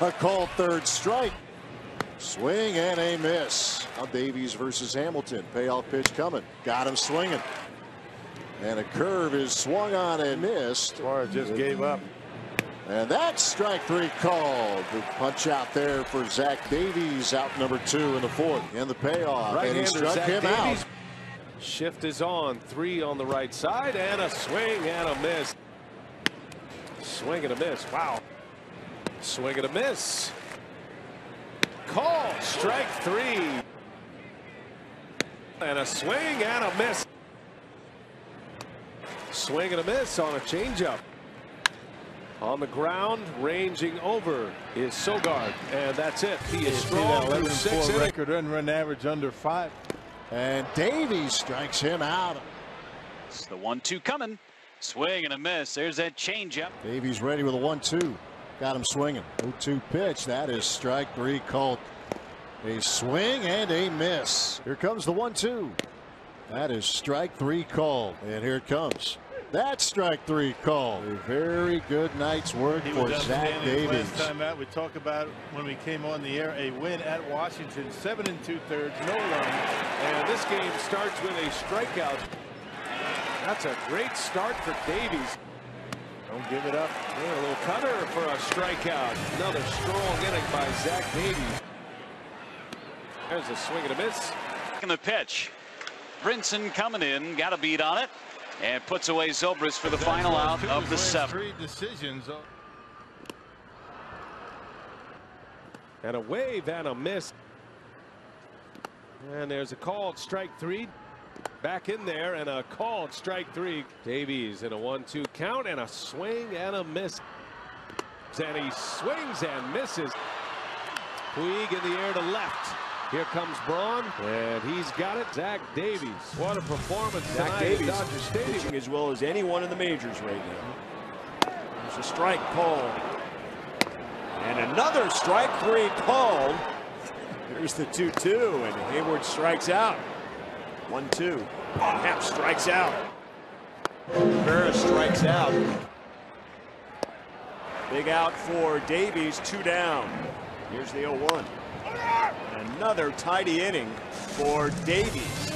That's a called third strike. Swing and a miss. Now Davies versus Hamilton. Payoff pitch coming. Got him swinging. And a curve is swung on and missed. Suarez just gave up. And that's strike three called. The punch out there for Zach Davies, out number two in the fourth. And the payoff. Right-hander, and he struck Zach him Davies out. Shift is on. Three on the right side. And a swing and a miss. Swing and a miss. Wow. Swing and a miss. Call. Strike three. And a swing and a miss. Swing and a miss on a changeup. On the ground, ranging over is Sogard, and that's it. He is strong through 6 innings. Record and run average under 5. And Davies strikes him out. It's the 1-2 coming. Swing and a miss. There's that changeup. Davies ready with a 1-2. Got him swinging. 0-2 pitch. That is strike three called. A swing and a miss. Here comes the 1-2. That is strike three called, and here it comes. That's strike three called. A very good night's work for Zach Davies. Last time out, we talked about when we came on the air, a win at Washington, 7 2/3, no run, and this game starts with a strikeout. That's a great start for Davies. Don't give it up. And a little cutter for a strikeout. Another strong inning by Zach Davies. There's a swing and a miss. In the pitch. Brinson coming in, got a beat on it, and puts away Zobrist for the final out of the 7th. 3 decisions. And a wave and a miss. And there's a called strike three. Back in there and a called strike three. Davies in a 1-2 count and a swing and a miss. And he swings and misses. Puig in the air to left. Here comes Braun, and he's got it. Zach Davies. What a performance Zach Davies at Dodger Stadium. Pitching as well as anyone in the majors right now. There's a strike called. And another strike three called. There's the 2-2, and Hayward strikes out. 1-2. Happ strikes out. Rivera strikes out. Big out for Davies, 2 down. Here's the 0-1. Another tidy inning for Davies.